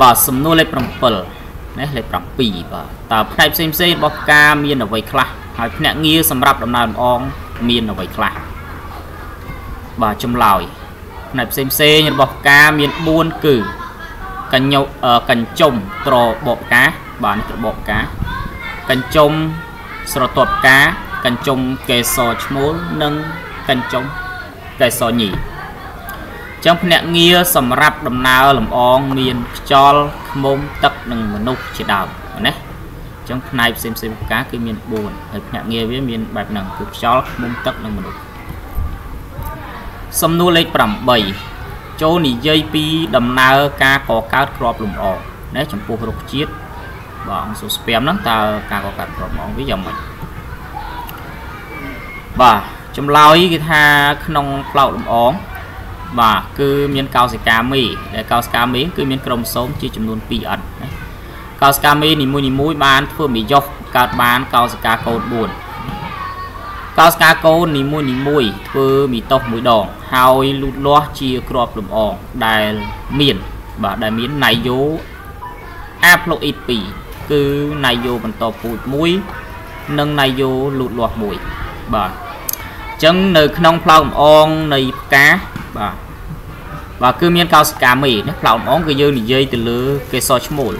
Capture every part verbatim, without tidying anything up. បាទ សំណួរ លេខ 7 នេះ លេខ 7 បាទ តើ ផ្នែក ផ្សេង ផ្សេង របស់ ការ មាន អ្វី ខ្លះ ហើយ ភ្នាក់ ងារ សម្រាប់ ដំណើរ ម្អង មាន អ្វី ខ្លះ បាទ ចម្លើយ ផ្នែក ផ្សេង ផ្សេង របស់ ការ មាន 4 គឺ កញ្ញុ កញ្ជុំ ត្របកកា បាទ នេះ ត្របកកា កញ្ជុំ ស្រទាប់កា កញ្ជុំ កេសរឈ្មោល និង កញ្ជុំ កេសរញី ចំ ភ្នាក់ ងារ សម្រាប់ ដំណើរ លម្អង មាន ខ្យល់ ឃ្មុំ ទឹក និង មនុស្ស ជា ដើម ណា ចំ ផ្នែក ផ្សេង ផ្សេង របស់ គឺ មាន 4 ហើយ ភ្នាក់ ងារ វា មាន បែប ហ្នឹង គឺ ខ្យល់ ឃ្មុំ ទឹក និង មនុស្ស សំណួរ លេខ 8 ចូល និយាយ ពី ដំណើរ ការ កកើត ក្រប លម្អ ណា ចំពោះ រុក្ខ ជាតិ បាទ អង្គ សុស្ពាម ហ្នឹង តើ ការ កកើត ក្រប លម្អ វា យ៉ាង ម៉េច បាទ ចម្លើយ គឺ ថា ក្នុង ផ្លោក លម្អង បាទ គឺ មាន កោសិកាមី ដែល កោសិកាមី គឺ មាន ក្រុមសូម ជា ចំនួន 2 អត្ថ ណា កោសិកាមី នី មួយ នី មួយ បាន ធ្វើ មី យក កើត បាន កោសិកាកូន 4 កោសិកាកូន នី មួយ នី មួយ ធ្វើ មី តុស មួយ ដង ហើយ លូត លាស់ ជា ក្រប លម្អង ដែល មាន បាទ ដែល មាន ណាយយោ អាផ្លូអ៊ីត 2 គឺ ណាយយោ បន្ត ពូជ 1 និង ណាយយោ លូត លាស់ 1 បាទ ចឹង នៅ ក្នុង ផ្លោក លម្អង នៃ ផ្កា បាទ បាទ គឺ មាន កោសិកាមី នេះ ផ្លោក លម្អង គឺ យើង និយាយ ទៅ លើ កេសរឈ្មោល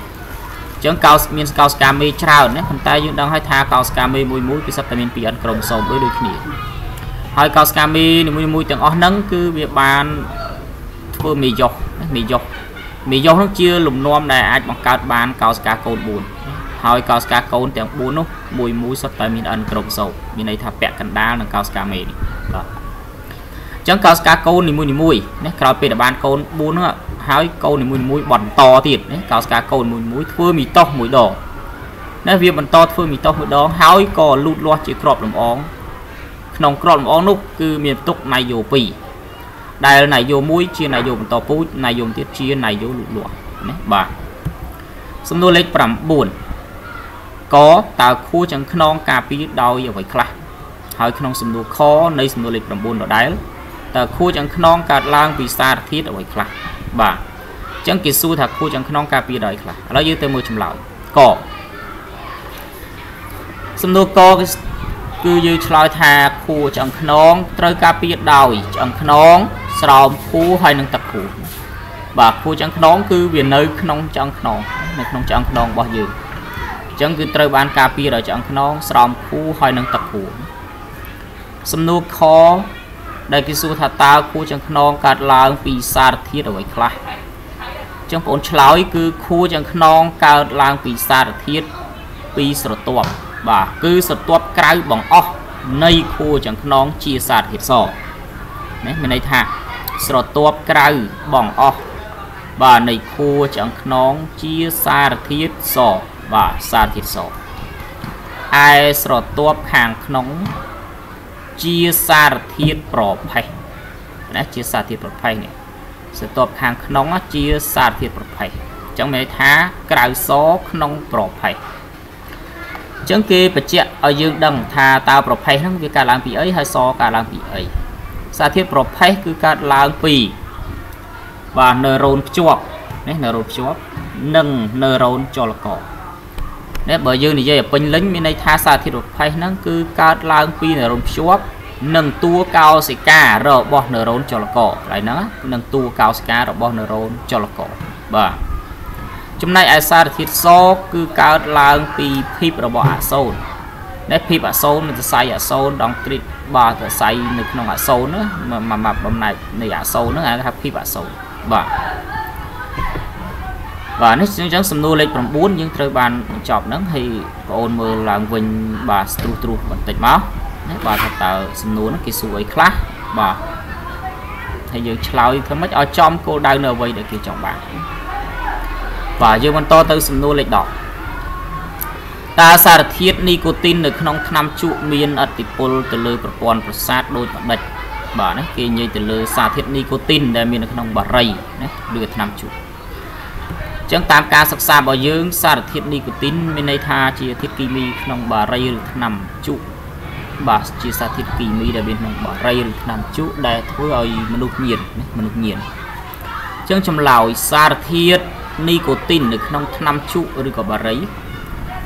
ចឹង កោស មាន កោសិកាមី ច្រើន ណា ប៉ុន្តែ យើង ដឹង ហើយ ថា កោសិកាមី មួយ មួយ គឺ សិតតែ មាន 2 អត្ថ ក្រុមសូម ដូច ដូច គ្នា ហើយ កោសិកាមី នី មួយ មួយ ទាំង អស់ ហ្នឹង គឺ វា បាន ធ្វើ មីយក មីយក មីយក ហ្នឹង ជា លំនាំ ដែល អាច បង្កើត បាន កោសិកាកូន 4 ហើយ កោសិកាកូន ទាំង 4 នោះ មួយ មួយ សិត តែ មាន អត្ថ ក្រុមសូម មាន ន័យ ថា ពាក់ កណ្ដាល នឹង កោសិកាមី នេះ បាទ ចឹង កោសិកាកូន នី មួយ នី មួយ ណា ក្រោយ ពេល ដែល បាន កូន 4 ហ្នឹង ហើយ កូន នី មួយ នី មួយ បន្ត ទៀត ណា កោសិកាកូន មួយ មួយ ធ្វើ មីតោស មួយ ដង ណា វា បន្ត ធ្វើ មីតោស មួយ ដង ហើយ ក៏ លូត លាស់ ជា ក្រប លម្អង ក្នុង ក្រប លម្អង នោះ គឺ មាន ផ្ទុក ណាយយោ 2 ដែល ណាយយោ 1 ជា ណាយយោ បន្ត ពូជ ណាយយោ ទៀត ជា ណាយយោ លូត លាស់ ណា បាទ សំណួរ លេខ 9 ក តើ ខួរ ចង្ខ្នង ការពារ ដោយ អ្វី ខ្លះ ហើយ ក្នុង សំណួរ ខ នៃ សំណួរ លេខ 9 ដដែល តើខួរចង្ខ្នងកើតឡើងពីសារធាតុអ្វីខ្លះ បាទ ចឹង គេ សួរ ថា ខួរចង្ខ្នងការពារដោយខ្លះ ឥឡូវ យើង ទៅ មើល ចម្លើយ ក សំណួរ ក គឺ យើង ឆ្លើយ ថា ខួរចង្ខ្នង ត្រូវ ការពារដោយ ចង្ខ្នង ស្រោមខួរ ហើយ នឹង ទឹកខួរ បាទ ខួរចង្ខ្នង គឺ វា នៅ ក្នុង ចង្ខ្នង នៅ ក្នុង ចង្ខ្នង របស់ យើង ចឹង គឺ ត្រូវ បាន ការពារដោយ ចង្ខ្នង ស្រោមខួរ ហើយ នឹង ទឹកខួរ សំណួរ ខ ដែល គេ សួរ ថា តើ ខួរចង្ខ្នង កើតឡើង ពី សារធាតុ អ្វី ខ្លះ ចឹង បង ឆ្លើយ គឺ ខួរចង្ខ្នង កើតឡើង ពី សារធាតុ ពី ស្រទាប់ បាទ គឺ ស្រទាប់ ក្រៅ បង្អស់ នៃ ខួរចង្ខ្នង ជា សារធាតុ ស ណា មាន ន័យ ថា ស្រទាប់ ក្រៅ បង្អស់ បាទ នៃ ខួរចង្ខ្នង ជា សារធាតុ ស បាទ សារធាតុ ស ឯ ស្រទាប់ ខាងក្នុង ជាសារធាតុប្រផេះ ណា ជាសារធាតុប្រផេះ នេះ ស្រទាប់ខាងក្នុង ជាសារធាតុប្រផេះ ចឹង មាន ន័យថា ក្រៅស ក្នុងប្រផេះ ចឹង គេ បញ្ជាក់ ឲ្យ យើង ដឹង ថា តើ ប្រផេះ ហ្នឹង វា កើតឡើង ពី អី ហើយ ស កើត ឡើង ពី អី សារធាតុប្រផេះ គឺ កើត ឡើង ពី បាទ neuron ភ្ជាប់ ណា neuron ភ្ជាប់ និង neuron ចលករ នេះ បើ យើង និយាយ ឲ្យ ពេញ លេញ មាន ន័យ ថា សារធាតុប្រផេះ ហ្នឹង គឺ កើត ឡើង ពី neuron ភ្ជាប់ និង តួកោសិកា របស់ neuron ចលករ ហើយ ហ្នឹង និង តួកោសិកា របស់ neuron ចលករ បាទ ចំណែក ឯ សារធាតុ ស គឺ កើត ឡើង ពី ភាព របស់ អសូរ នេះ ភាព អសូរ មាន សរសៃ អសូរ ដង គ្រីត បាទ សរសៃ នៅ ក្នុង អសូរ ហ្នឹង មក បំណែក នៃ អសូរ ហ្នឹង ហៅ ថា ភាព អសូរ បាទ បាទ នេះ អញ្ចឹង សំណួរ លេខ 9 យើង ត្រូវ បាន បញ្ចប់ ហ្នឹង ហើយ បង មើល ឡើង វិញ បាទ ស្ទ្រុះ ត្រួស បន្តិច មក ណា បាទ ថា តើ សំណួរ ហ្នឹង គេ សួរ អី ខ្លះ បាទ ហើយ យើង ឆ្លើយ ធ្វើ ម៉េច ឲ្យ ចំ គោលដៅ នៅ អ្វី ដែល គេ ចង់ បាន បាទ យើង បន្ត ទៅ សំណួរ លេខ 10 តើ សារធាតុ នីកូទីន នៅ ក្នុង ថ្នាំ ជក់ មាន អត្ថិពល ទៅ លើ ប្រព័ន្ធ ប្រសាទ ដូច បដិច បាទ ណា គេ និយាយ ទៅ លើ សារធាតុ នីកូទីន ដែល មាន នៅ ក្នុង បារី ណា ឬ ថ្នាំ ជក់ ចឹង តាម ការ សិក្សា របស់ យើង សារធាតុ នីកូទីន មាន ន័យ ថា ជា ធាតុ គីមី ក្នុង បារី ឬ ថ្នាំ ជក់ បាទ ជា សារធាតុ គីមី ដែល មាន ក្នុង បារី ឬ ថ្នាំ ជក់ ដែល ធ្វើ ឲ្យ មនុស្ស ញៀន ណា មនុស្ស ញៀន ចឹង ចម្លើយ សារធាតុ nicotine នៅក្នុងថ្នាំជក់ឬក៏បារី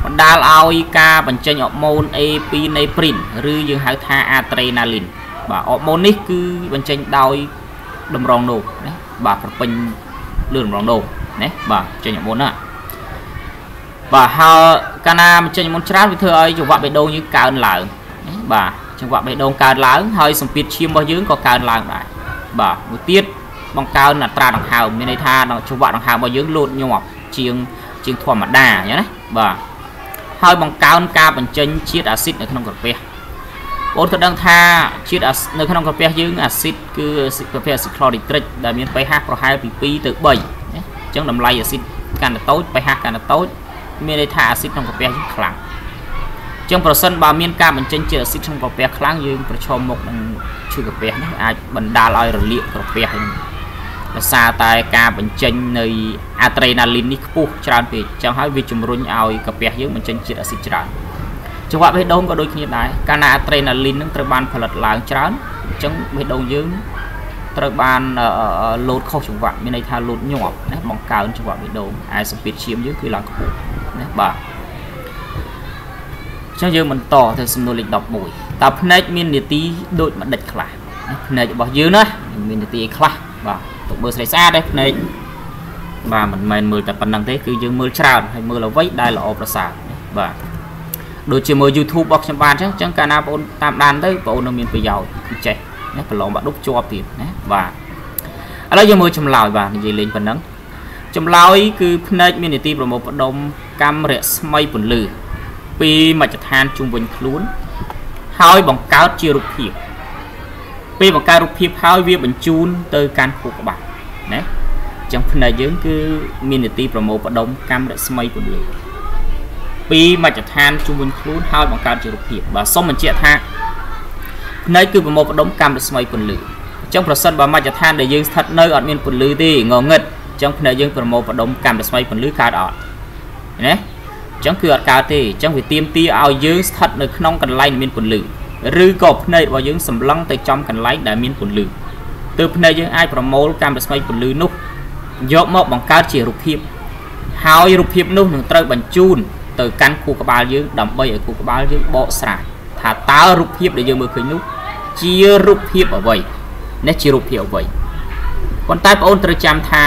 បណ្ដាលឲ្យការបញ្ចេញអរម៉ូន epinephrine ឬយើងហៅថា adrenaline បាទអរម៉ូននេះគឺបញ្ចេញដោយ ហើយបង្កើនការបញ្ចេញជាតិអាស៊ីតនៅក្នុងក្រពះបងប្អូនក៏ដឹងថាជាតិនៅក្នុងក្រពះយើងអាស៊ីតគឺប្រភេទអាស៊ីតក្លូរីត្រិកដែលមាន pH ប្រហែលពី ពីរទៅ បី ណាអញ្ចឹង តម្លៃ អាស៊ីត កាន់តែតូច pH កាន់តែតូច មានន័យថា អាស៊ីត ក្នុង ក្រពះយើងខ្លាំង អញ្ចឹង ប្រសិន បើ មាន ការបញ្ចេញជាតិ អាស៊ីត ក្នុង ក្រពះខ្លាំង យើង ប្រឈមមុខ នឹង ឈឺ ក្រពះ នេះ អាច បណ្ដាល ឲ្យ រលាក ក្រពះ ហ្នឹង ដោយសារ តែ ការ បញ្ចេញ នៃ adrenaline នេះ ខ្ពស់ ច្រើន ពេក ចឹង ហើយ វា ជំរុញ ឲ្យ ក្រពះ យើង បញ្ចេញ ជាតិ អាស៊ីត ច្រើន ចង្វាក់ បេះដូង ក៏ ដូច គ្នា ដែរ កាល ណា adrenaline នឹង ត្រូវ បាន ផលិត ឡើង ច្រើន ចឹង បេះដូង យើង ត្រូវ បាន load ខុស ចង្វាក់ មាន ន័យ ថា load ញាប់ ណា បង្កើន ចង្វាក់ បេះដូង ឯ សម្ពាធ ឈាម យើង គឺ ឡើង ខ្ពស់ ណា បាទ ចឹង យើង បន្ត ទៅ សំណួរ លេខ ដប់មួយ តើ ភ្នែក មាន នីតិ ដូច ម្ដេច ខ្លះ ភ្នែក របស់ យើង ណា មាន នីតិ អី ខ្លះ បាទ មើលស្រីស្អាតទេភ្នែកបាទមិនមែនមើលតែប៉ុណ្្ណឹងទេគឺយើងមើលច្រើនហើយមើលអ្វីដែលល្អប្រសើរបាទដូចជាមើល YouTube របស់ខ្ញុំបាទអញ្ចឹងកាលណាបងប្អូនតាមដានទៅបងប្អូននឹងមានប្រយោជន៍គឺចេះណាប្រឡងបាក់ឌុបជាប់ទៀតណាបាទឥឡូវយើងមើលចម្លើយបាទនិយាយលេងប៉ុណ្ណឹងចម្លើយគឺភ្នែកមាននីតិប្រមូលផ្ដុំកម្មរស្មីពន្លឺពីមជ្ឈដ្ឋានជុំវិញខ្លួនហើយបង្កើតជារូបភាពពេលបង្កើតរូបភាពហើយវាបញ្ជូនទៅកាន់ខួរក្បាល ណាអញ្ចឹងភ្នែកយើងគឺមាននីតិប្រមូលផ្ដុំកម្មរស្មីពន្លឺអញ្ចឹងប្រសិនបើមជ្ឈដ្ឋានដែលយើងស្ថិតនៅអត់មានពន្លឺទេងងឹតអញ្ចឹងភ្នែកយើងប្រមូលផ្ដុំកម្មរស្មីពន្លឺកើតអត់ណាអញ្ចឹងគឺអត់កើតទេអញ្ចឹងវាទាមទារឲ្យយើងស្ថិតនៅក្នុងកន្លែងដែលមានពន្លឺឬក៏ភ្នែករបស់យើងសម្លឹងទៅចំកន្លែងដែលមានពន្លឺ យកមកបង្កើតជារូបភាពហើយរូបភាពនោះនឹងត្រូវបញ្ជូនទៅកាន់ខួរក្បាលយើងដើម្បីឲ្យខួរក្បាលយើងបកស្រាយថាតើរូបភាពដែលយើងមើលឃើញនោះជារូបភាពអ្វីនេះជារូបភាពអ្វីប៉ុន្តែបងប្អូនត្រូវចាំថា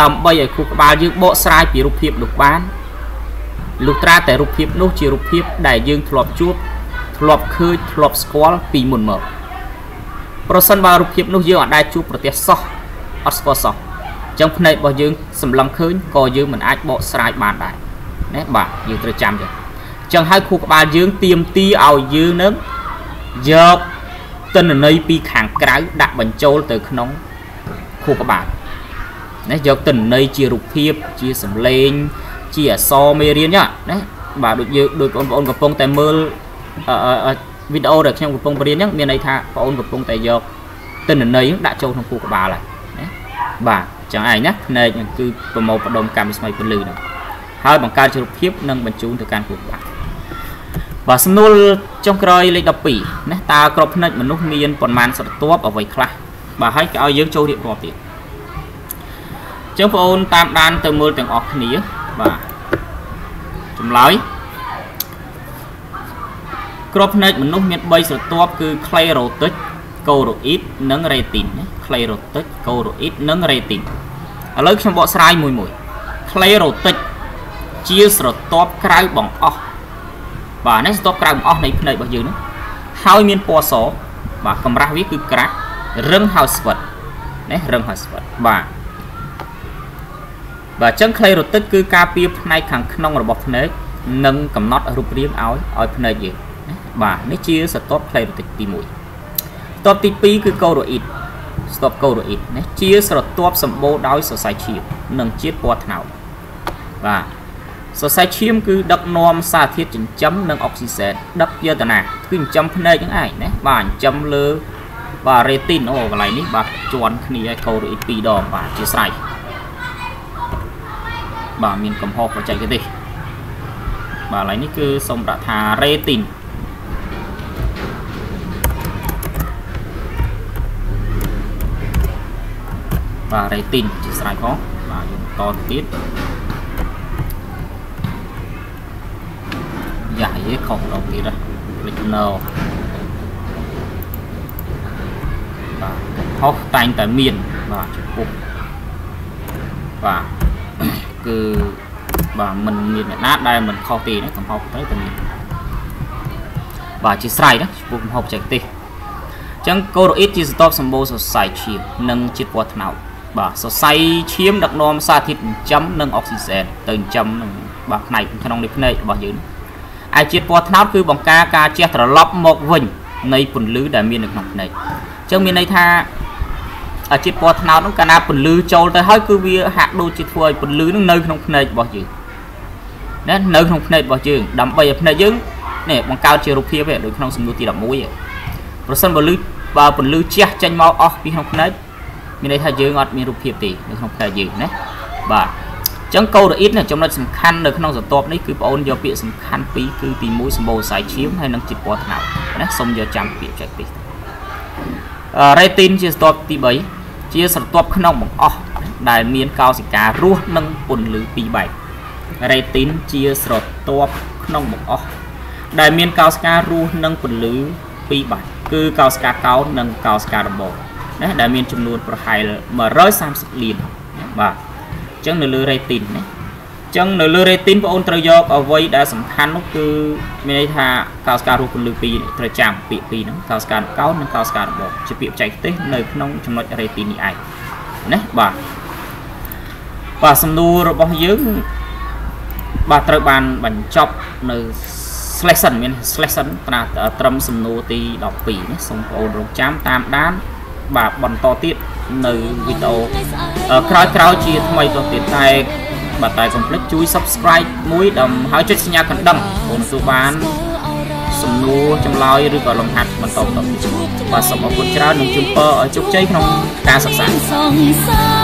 ដើម្បីឲ្យខួរក្បាលយើងបកស្រាយពីរូបភាពនោះបានលោកត្រាតែរូបភាពនោះជារូបភាពដែលយើងធ្លាប់ជួបធ្លាប់ឃើញធ្លាប់ស្គាល់ពីមុនមក ប្រសិនបើរូបភាពនោះយើងអត់ដែរជួបប្រទេសសោះអត់ស្គាល់សោះអញ្ចឹងភ្នែករបស់យើងសម្លឹងឃើញក៏យើងមិនអាចបកស្រាយបានដែរណាបាទយើងត្រូវចាំចឹងចឹងហើយខួរក្បាលយើងទៀមទីឲ្យយើងនឹងយកទិន្នន័យពីខាងក្រៅដាក់បញ្ចូលទៅក្នុងខួរក្បាលណាយកទិន្នន័យជារូបភាពជាសម្លេងជាអក្សរមេរៀនណាបាទដូចយើងដូចបងប្អូនកំពុងតែមើល វីដេអូដែលខ្ញុំកំពុងបរៀនហ្នឹងមានន័យថាបងប្អូនកំពុងតែយកទិន្នន័យដាក់ចូលក្នុងខួរក្បាលបាទចឹងឯងណាភ្នែកគឺប្រមូលផ្ដុំកម្មរស្មីពន្លឺហ្នឹងហើយបង្កើតជារូបភាពនិងបញ្ជូនទៅកាន់ខួរក្បាលបាទសំណួរចុងក្រោយលេខ ដប់ពីរណាតើក្របភ្នែកមនុស្សមាន ក្របភ្នែកមនុស្សមាន បី ស្រទាប់គឺ Choroid និង Retin ណា Choroid Choroid និង Retin ឥឡូវខ្ញុំបកស្រាយមួយមួយ Choroid ជាស្រទាប់ក្រៅបង្អស់បាទនេះស្រទាប់ក្រៅបង្អស់នៃភ្នែករបស់យើងហ្នឹងហើយមានពណ៌សបាទកម្រាស់វាគឺក្រាស់រឹងហើយស្វិតណារឹងហើយស្វិតបាទបាទអញ្ចឹង Choroid គឺការពារផ្នែកខាងក្នុងរបស់ភ្នែកនិងកំណត់រូបរាងឲ្យឲ្យភ្នែកយើង បាទនេះជាស្រទាប់ផ្លៃរតិចទីមួយស្រទាប់ទីពីរ គឺ Choroid ស្រទាប់ Choroid នេះជាស្រទាប់សម្បូរដោយសរសៃឈាមនិងជាតិពណ៌ត្នោតបាទសរសៃឈាមគឺដឹកនាំសារធាតុចិញ្ចឹមនិងអុកស៊ីសែនដឹកយកតាណាគឺចិញ្ចឹមភ្នែកហ្នឹងឯងណាបាទចិញ្ចឹមលើបាទ Retin អូកន្លែងនេះបាទជន់គ្នា Choroid ពីរដងបាទជាស្រេចបាទមានកំហុសបច្ចេកទេសបាទកន្លែងនេះគឺសូមដាក់ថា Retin បាទ Retin ជាស្រេចផង vào dùng to tiếp giải với cộng đồng đi ra original và hot tanh tại miền và chụp và cứ và mình nhìn nát đây mình kho tì đấy còn học tới tầm và chỉ sai đó cũng học chạy tì chẳng cô đội ít chỉ stop xong bố sai chiếm nâng chiếc quạt nào và so sai chiếm đặc nom xa thịt chấm nâng oxygen từ chấm bạc này cũng không được này và giữ ai chiếc quạt nào cứ bằng ca ca chết là lóc một vinh này quần lứ đã miền được mặt này trong miền này tha ở chiếc quạt nào nó cả na quần lứ châu tới hơi cứ bia hạt đôi chiếc phơi quần lứ nơi không này bỏ gì đấy nơi không này bỏ trường đắm bây giờ này dứng này bằng cao chiều kia về được không xung đột thì đậm mũi vậy rồi sân vào lưới và phần lưới che tranh máu off vì không đấy mình đây thay dưới ngọt mình rụp hiệp tỷ được không thể gì đấy và chẳng câu được ít này trong nơi sẵn khăn được không giờ tốt đấy cứ ôn do bịa sẵn khăn phí cứ tìm mũi sẵn bầu sái chiếm hay nâng chịt bó thảo nét xong giờ chẳng bị chạy tỷ rating chia stop tí bấy chia sẵn tốt khăn ông bằng off đài miên cao sẽ cá rua nâng phần lưới phí bảy rating chia sẵn tốt khăn ông bằng off đài miên cao sẽ cá rua nâng phần lưới phí bảy cứ cao ska cao nâng cao ska đồng bộ đấy đã miên chấm luôn và hai mà rơi sang liền và chân nửa lưỡi ray tin đấy chân nửa lưỡi ray tin và ultra do ở vây đã sẵn khăn nó cứ mình đây thà cao ska luôn con lưỡi pi thời trang bị pi nó cao ska cao nâng cao ska đồng bộ chỉ bị chạy tới nơi không trong loại ray tin này đấy và và sầm đua rồi bao nhiêu bà trời bàn bánh chọc nơi selection mình selection là trầm sầm nô tì đọc phí xong ổn rộng chám tam đán và bần to tiết nơi video khói khói chia thay cho tiết tay bà tài complete chú subscribe mũi đồng hỏi chết nhà khẩn đầm ổn số bán sầm nô chăm loi rưu vào lòng hạt bần tổng tổng và sống ở cuốn trao nông chung bơ ở chốc cháy không ca sẵn sàng